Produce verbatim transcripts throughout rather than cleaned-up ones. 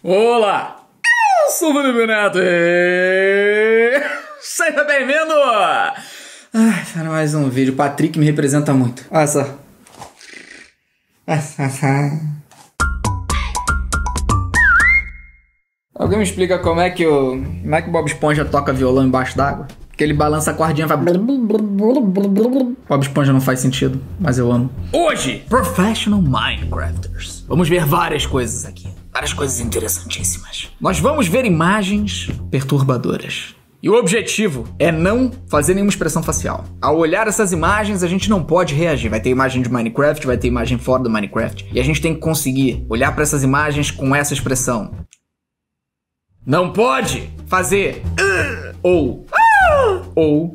Olá, eu sou o Felipe Neto e... seja bem-vindo! Ai, para mais um vídeo. Patrick me representa muito. Olha só. Alguém me explica como é que o... como é que o Bob Esponja toca violão embaixo d'água? Que ele balança a cordinha e vai... Bob Esponja não faz sentido, mas eu amo. Hoje, Professional Minecrafters. Vamos ver várias coisas aqui. Várias coisas interessantíssimas. Nós vamos ver imagens perturbadoras. E o objetivo é não fazer nenhuma expressão facial. Ao olhar essas imagens, a gente não pode reagir. Vai ter imagem de Minecraft, vai ter imagem fora do Minecraft. E a gente tem que conseguir olhar para essas imagens com essa expressão. Não pode fazer... Ou... Ou...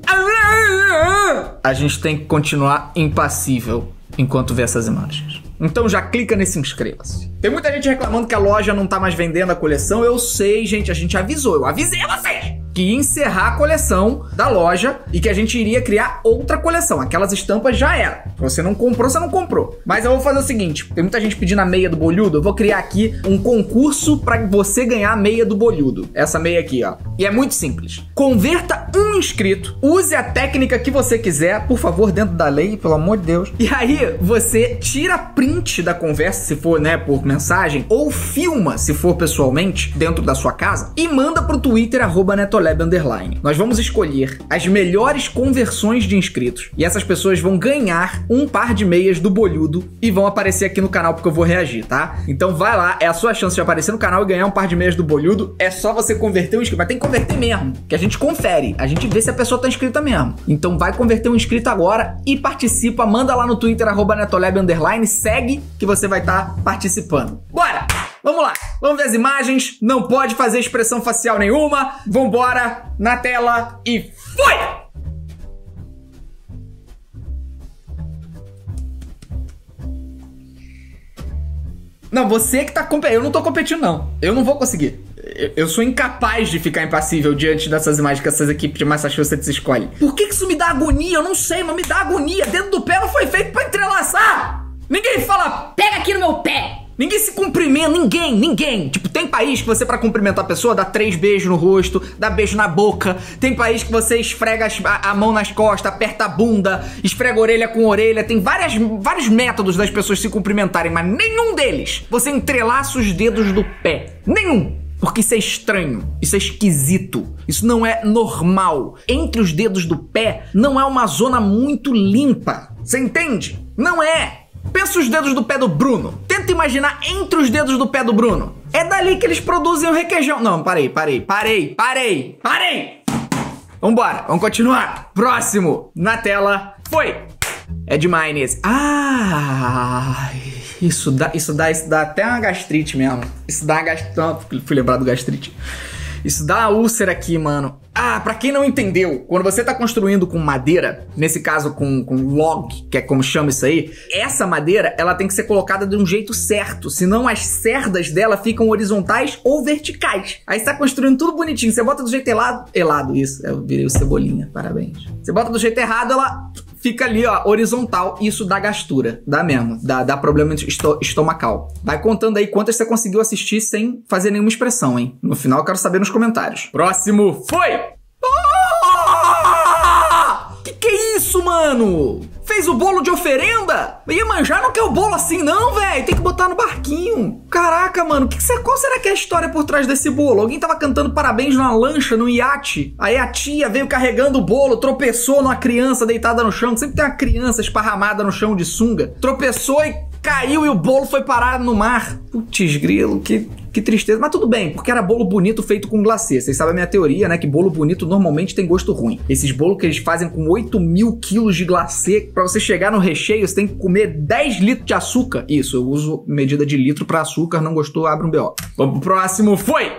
A gente tem que continuar impassível enquanto vê essas imagens. Então já clica nesse inscreva-se. Tem muita gente reclamando que a loja não tá mais vendendo a coleção. Eu sei, gente, a gente avisou. Eu avisei você que ia encerrar a coleção da loja e que a gente iria criar outra coleção. Aquelas estampas já era. Se você não comprou, você não comprou. Mas eu vou fazer o seguinte. Tem muita gente pedindo a meia do Bolhudo. Eu vou criar aqui um concurso pra você ganhar a meia do Bolhudo. Essa meia aqui, ó. E é muito simples. Converta um inscrito. Use a técnica que você quiser. Por favor, dentro da lei, pelo amor de Deus. E aí, você tira print da conversa, se for, né, por mensagem. Ou filma, se for pessoalmente, dentro da sua casa. E manda pro Twitter, arroba netolab. Underline. Nós vamos escolher as melhores conversões de inscritos e essas pessoas vão ganhar um par de meias do Bolhudo e vão aparecer aqui no canal porque eu vou reagir, tá? Então vai lá, é a sua chance de aparecer no canal e ganhar um par de meias do Bolhudo. É só você converter um inscrito, mas tem que converter mesmo, que a gente confere, a gente vê se a pessoa tá inscrita mesmo. Então vai converter um inscrito agora e participa, manda lá no Twitter, arroba netolab underline, segue que você vai estar participando. Bora! Vamos lá, vamos ver as imagens, não pode fazer expressão facial nenhuma, vambora, na tela e foi! Não, você que tá competindo, eu não tô competindo não, eu não vou conseguir. Eu sou incapaz de ficar impassível diante dessas imagens que essas equipes de Massachusetts escolhem. Por que que isso me dá agonia? Eu não sei, mas me dá agonia, dedo do pé não foi feito pra entrelaçar! Ninguém fala, pega aqui no meu pé! Ninguém se cumprimenta, ninguém, ninguém. Tipo, tem país que você, pra cumprimentar a pessoa, dá três beijos no rosto, dá beijo na boca. Tem país que você esfrega as, a, a mão nas costas, aperta a bunda, esfrega a orelha com a orelha. Tem várias, vários métodos das pessoas se cumprimentarem, mas nenhum deles você entrelaça os dedos do pé. Nenhum. Porque isso é estranho, isso é esquisito, isso não é normal. Entre os dedos do pé não é uma zona muito limpa. Você entende? Não é. Pensa os dedos do pé do Bruno. Tenta imaginar entre os dedos do pé do Bruno. É dali que eles produzem o requeijão. Não, parei, parei, parei, parei, parei. Vambora, vamos continuar. Próximo, na tela, foi. É demais nesse. Ah, isso dá, isso dá, isso dá até uma gastrite mesmo. Isso dá uma gastrite, não, fui lembrar do gastrite. Isso dá uma úlcera aqui, mano. Ah, pra quem não entendeu, quando você tá construindo com madeira, nesse caso com, com log, que é como chama isso aí, essa madeira, ela tem que ser colocada de um jeito certo, senão as cerdas dela ficam horizontais ou verticais. Aí você tá construindo tudo bonitinho, você bota do jeito elado, elado, isso, eu virei o Cebolinha, parabéns. Você bota do jeito errado, ela fica ali, ó, horizontal, e isso dá gastura, dá mesmo, dá, dá problema estomacal. Vai contando aí quantas você conseguiu assistir sem fazer nenhuma expressão, hein? No final eu quero saber nos comentários. Próximo, foi! Mano, fez o bolo de oferenda? Iemanjá não quer o bolo assim não, velho. Tem que botar no barquinho. Caraca, mano, que que cê, qual será que é a história por trás desse bolo? Alguém tava cantando parabéns numa lancha, num iate. Aí a tia veio carregando o bolo, tropeçou numa criança deitada no chão. Sempre tem uma criança esparramada no chão de sunga. Tropeçou e caiu e o bolo foi parar no mar. Putz grilo, que... que tristeza, mas tudo bem, porque era bolo bonito feito com glacê. Vocês sabem a minha teoria, né? Que bolo bonito normalmente tem gosto ruim. Esses bolos que eles fazem com oito mil quilos de glacê, pra você chegar no recheio, você tem que comer dez litros de açúcar. Isso, eu uso medida de litro pra açúcar, não gostou, abre um B O. Vamos pro próximo, foi!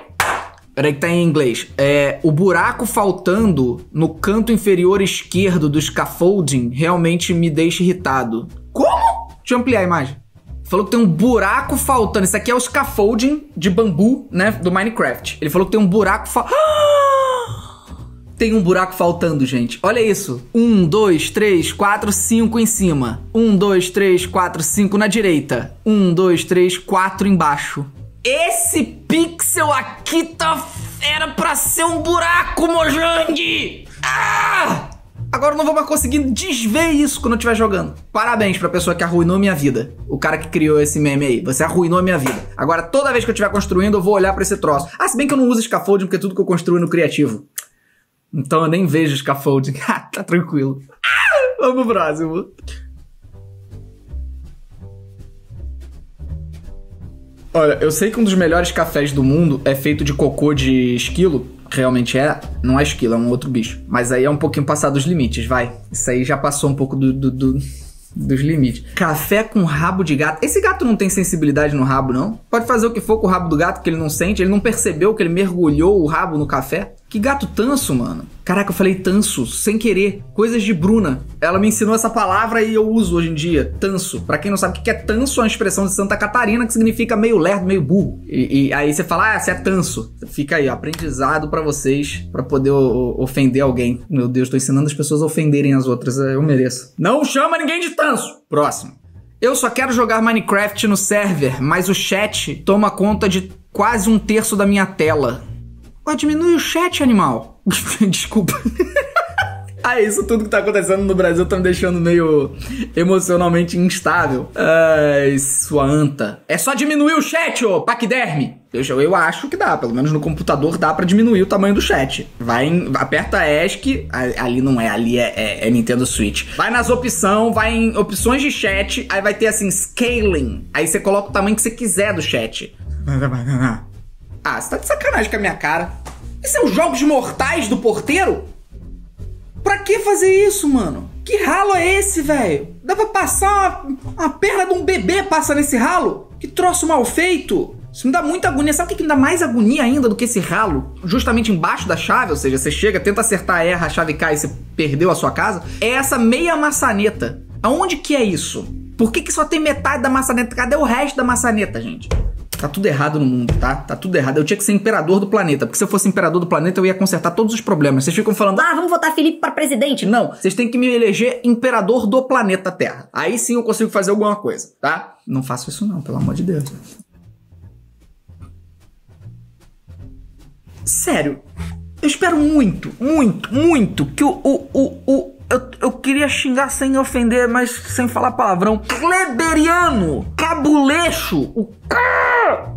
Peraí que tá em inglês. É, o buraco faltando no canto inferior esquerdo do scaffolding realmente me deixa irritado. Como? Deixa eu ampliar a imagem. Falou que tem um buraco faltando. Isso aqui é o scaffolding de bambu, né? Do Minecraft. Ele falou que tem um buraco faltando. Ah! Tem um buraco faltando, gente. Olha isso. Um, dois, três, quatro, cinco em cima. Um, dois, três, quatro, cinco na direita. Um, dois, três, quatro embaixo. Esse pixel aqui tá fera pra ser um buraco, Mojang! Ah! Agora eu não vou mais conseguir desver isso quando eu estiver jogando. Parabéns pra pessoa que arruinou minha vida. O cara que criou esse meme aí. Você arruinou a minha vida. Agora toda vez que eu estiver construindo eu vou olhar pra esse troço. Ah, se bem que eu não uso scaffolding porque tudo que eu construo é no criativo. Então eu nem vejo scaffolding. Ah, tá tranquilo. Ah, vamos pro próximo. Olha, eu sei que um dos melhores cafés do mundo é feito de cocô de esquilo. Realmente é. Não é esquilo, é um outro bicho. Mas aí é um pouquinho passado dos limites, vai. Isso aí já passou um pouco do, do, do, dos limites. Café com rabo de gato. Esse gato não tem sensibilidade no rabo, não? Pode fazer o que for com o rabo do gato que ele não sente. Ele não percebeu que ele mergulhou o rabo no café. Que gato tanso, mano. Caraca, eu falei tanso, sem querer. Coisas de Bruna. Ela me ensinou essa palavra e eu uso hoje em dia. Tanso. Pra quem não sabe o que é tanso, é uma expressão de Santa Catarina que significa meio lerdo, meio burro. E, e aí você fala, ah, você é tanso. Fica aí, ó, aprendizado pra vocês, pra poder o, ofender alguém. Meu Deus, tô ensinando as pessoas a ofenderem as outras. Eu mereço. Não chama ninguém de tanso. Próximo. Eu só quero jogar Minecraft no server, mas o chat toma conta de quase um terço da minha tela. Ué, diminui o chat, animal. Desculpa. Ah, isso tudo que tá acontecendo no Brasil tá me deixando meio emocionalmente instável. Ai, sua anta. É só diminuir o chat, ô paquiderme. Eu, eu acho que dá, pelo menos no computador dá pra diminuir o tamanho do chat. Vai em, aperta E S C, ali não é, ali é, é, é Nintendo Switch. Vai nas opções, vai em opções de chat, aí vai ter assim, scaling. Aí você coloca o tamanho que você quiser do chat. Ah, você tá de sacanagem com a minha cara. Esse é o Jogos Mortais do porteiro? Pra que fazer isso, mano? Que ralo é esse, velho? Dá pra passar uma, uma perna de um bebê passa nesse ralo? Que troço mal feito. Isso me dá muita agonia. Sabe o que me dá mais agonia ainda do que esse ralo? Justamente embaixo da chave, ou seja, você chega, tenta acertar, erra, a chave cai e você perdeu a sua casa. É essa meia maçaneta. Aonde que é isso? Por que que só tem metade da maçaneta? Cadê o resto da maçaneta, gente? Tá tudo errado no mundo, tá? Tá tudo errado. Eu tinha que ser imperador do planeta, porque se eu fosse imperador do planeta, eu ia consertar todos os problemas. Vocês ficam falando, ah, vamos votar Felipe pra presidente. Não, vocês têm que me eleger imperador do planeta Terra. Aí sim eu consigo fazer alguma coisa, tá? Não faço isso não, pelo amor de Deus. Sério, eu espero muito, muito, muito que o... o, o, o Eu, eu queria xingar sem ofender, mas sem falar palavrão. Kleberiano, cabuleixo, o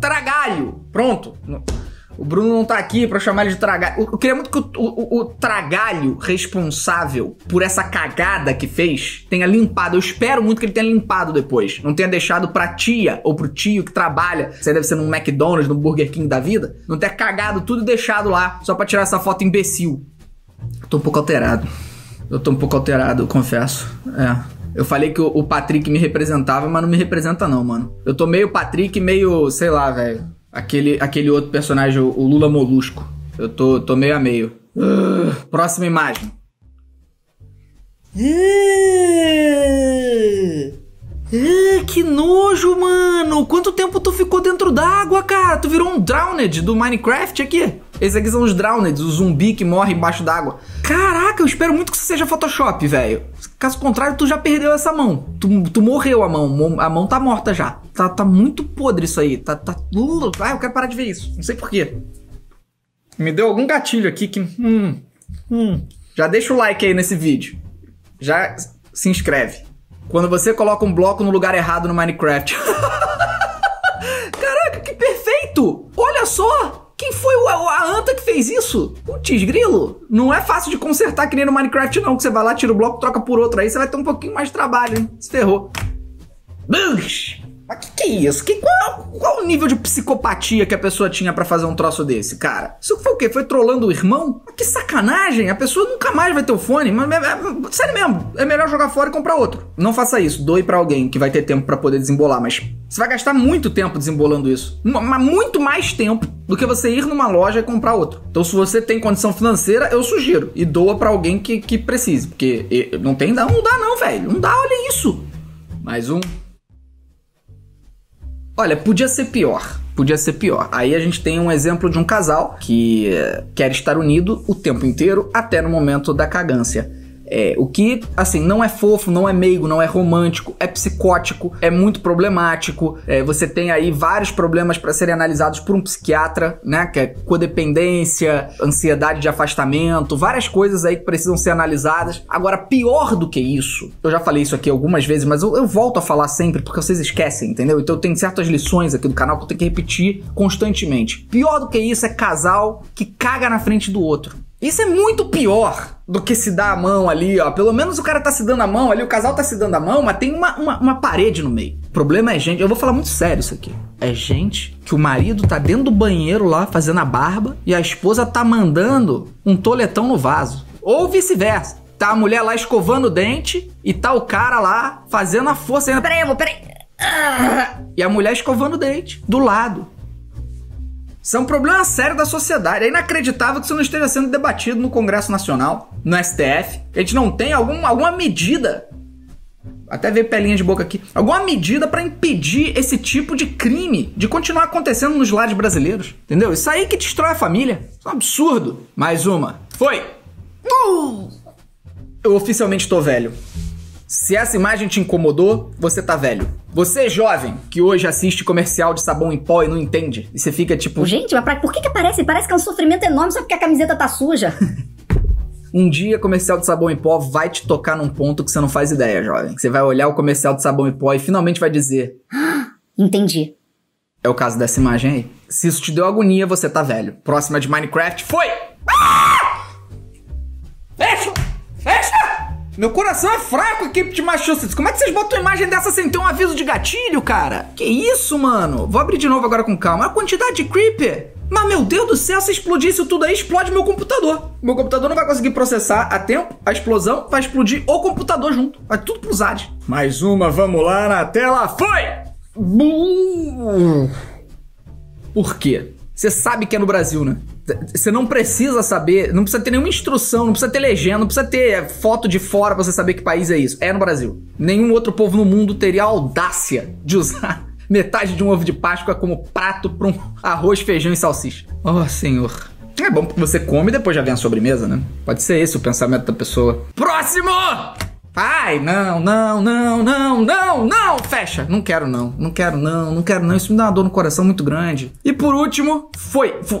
tragalho. Pronto. O Bruno não tá aqui pra chamar ele de tragalho. Eu queria muito que o, o, o tragalho responsável por essa cagada que fez tenha limpado. Eu espero muito que ele tenha limpado depois. Não tenha deixado pra tia ou pro tio que trabalha. Você deve ser num McDonald's, num Burger King da vida. Não tenha cagado tudo e deixado lá só pra tirar essa foto imbecil. Tô um pouco alterado. Eu tô um pouco alterado, eu confesso. É. Eu falei que o, o Patrick me representava, mas não me representa não, mano. Eu tô meio Patrick, meio, sei lá, velho. Aquele, aquele outro personagem, o, o Lula Molusco. Eu tô, tô meio a meio. Uh, próxima imagem. Uh, uh, que nojo, mano. Quanto tempo tu ficou dentro d'água, cara? Tu virou um Drowned do Minecraft aqui? Esses aqui são os Drowned, o zumbi que morre embaixo d'água. Caraca, eu espero muito que isso seja Photoshop, velho. Caso contrário, tu já perdeu essa mão. Tu, tu morreu a mão. A mão tá morta já. Tá, tá muito podre isso aí. Tá, tá... Ah, eu quero parar de ver isso. Não sei porquê. Me deu algum gatilho aqui que... Hum, hum. Já deixa o like aí nesse vídeo. Já se inscreve. Quando você coloca um bloco no lugar errado no Minecraft. Caraca, que perfeito! Olha só! Quem foi a anta que fez isso? Putz, grilo. Não é fácil de consertar que nem no Minecraft, não. Que você vai lá, tira o bloco, troca por outro. Aí você vai ter um pouquinho mais de trabalho, hein? Se ferrou. Mas que que é isso? Que, qual, qual o nível de psicopatia que a pessoa tinha pra fazer um troço desse, cara? Isso foi o quê? Foi trollando o irmão? Mas que sacanagem. A pessoa nunca mais vai ter o fone. Mas, é, é, sério mesmo. É melhor jogar fora e comprar outro. Não faça isso. Doe pra alguém que vai ter tempo pra poder desembolar. Mas você vai gastar muito tempo desembolando isso. Mas muito mais tempo do que você ir numa loja e comprar outro. Então se você tem condição financeira, eu sugiro. E doa pra alguém que, que precise. Porque e, não tem, não, não dá não, velho. Não dá, olha isso. Mais um. Olha, podia ser pior. Podia ser pior. Aí a gente tem um exemplo de um casal que quer estar unido o tempo inteiro até no momento da cagância. É, o que, assim, não é fofo, não é meigo, não é romântico, é psicótico, é muito problemático. É, você tem aí vários problemas para serem analisados por um psiquiatra, né? Que é codependência, ansiedade de afastamento, várias coisas aí que precisam ser analisadas. Agora, pior do que isso, eu já falei isso aqui algumas vezes, mas eu, eu volto a falar sempre porque vocês esquecem, entendeu? Então eu tenho certas lições aqui do canal que eu tenho que repetir constantemente. Pior do que isso é casal que caga na frente do outro. Isso é muito pior do que se dar a mão ali, ó. Pelo menos o cara tá se dando a mão ali, o casal tá se dando a mão, mas tem uma, uma, uma parede no meio. O problema é gente... Eu vou falar muito sério isso aqui. É gente que o marido tá dentro do banheiro lá, fazendo a barba, e a esposa tá mandando um toletão no vaso. Ou vice-versa. Tá a mulher lá escovando o dente e tá o cara lá fazendo a força. Peraí, amor, peraí. E a mulher escovando o dente, do lado. São problemas sérios da sociedade. É inacreditável que isso não esteja sendo debatido no Congresso Nacional, no S T F. A gente não tem algum, alguma medida, até ver pelinha de boca aqui, alguma medida para impedir esse tipo de crime de continuar acontecendo nos lares brasileiros. Entendeu? Isso aí que destrói a família. Isso é um absurdo. Mais uma. Foi! Uh! Eu oficialmente tô velho. Se essa imagem te incomodou, você tá velho. Você, jovem, que hoje assiste comercial de sabão em pó e não entende, e você fica tipo... Gente, mas pra... por que que aparece? Parece que é um sofrimento enorme só porque a camiseta tá suja. Um dia, comercial de sabão em pó vai te tocar num ponto que você não faz ideia, jovem. Você vai olhar o comercial de sabão em pó e finalmente vai dizer... Entendi. É o caso dessa imagem aí. Se isso te deu agonia, você tá velho. Próxima de Minecraft, foi! Ah! Fecha! Fecha! Meu coração é fraco, equipe de Massachusetts. Como é que vocês botam uma imagem dessa sem ter um aviso de gatilho, cara? Que isso, mano? Vou abrir de novo agora com calma. A quantidade de creeper. Mas, meu Deus do céu, se explodir isso tudo aí, explode meu computador. Meu computador não vai conseguir processar a tempo. A explosão vai explodir o computador junto. Vai tudo pro Z A D. Mais uma, vamos lá na tela. Foi! Bum. Por quê? Você sabe que é no Brasil, né? Você não precisa saber, não precisa ter nenhuma instrução, não precisa ter legenda, não precisa ter foto de fora pra você saber que país é isso. É no Brasil. Nenhum outro povo no mundo teria a audácia de usar metade de um ovo de Páscoa como prato pra um arroz, feijão e salsicha. Oh, senhor. É bom porque você come e depois já vem a sobremesa, né? Pode ser esse o pensamento da pessoa. Próximo! Ai, não, não, não, não, não, não, fecha. Não quero não, não quero não, não quero não. Isso me dá uma dor no coração muito grande. E por último, foi... foi...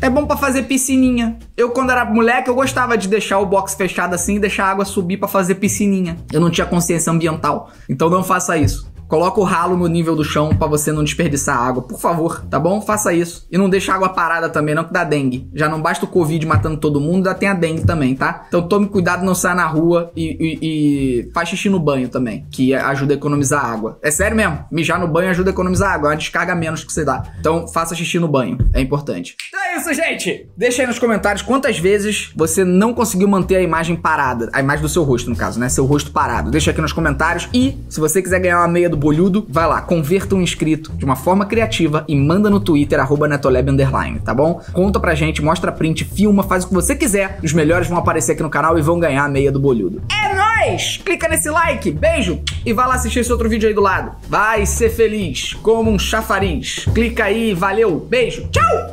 É bom pra fazer piscininha. Eu, quando era moleque, eu gostava de deixar o box fechado assim e deixar a água subir pra fazer piscininha. Eu não tinha consciência ambiental, então não faça isso. Coloca o ralo no nível do chão pra você não desperdiçar água, por favor, tá bom? Faça isso. E não deixa a água parada também, não, que dá dengue. Já não basta o Covid matando todo mundo, já tem a dengue também, tá? Então tome cuidado, não saia na rua e, e, e faz xixi no banho também, que ajuda a economizar água. É sério mesmo, mijar no banho ajuda a economizar água, é uma descarga menos que você dá. Então faça xixi no banho, é importante. Então é isso, gente! Deixa aí nos comentários quantas vezes você não conseguiu manter a imagem parada. A imagem do seu rosto, no caso, né? Seu rosto parado. Deixa aqui nos comentários e, se você quiser ganhar uma meia do Bolhudo, vai lá, converta um inscrito de uma forma criativa e manda no Twitter, arroba netolab, underline, tá bom? Conta pra gente, mostra print, filma, faz o que você quiser. Os melhores vão aparecer aqui no canal e vão ganhar a meia do Bolhudo. É nóis! Clica nesse like, beijo, e vai lá assistir esse outro vídeo aí do lado. Vai ser feliz, como um chafariz. Clica aí, valeu, beijo, tchau!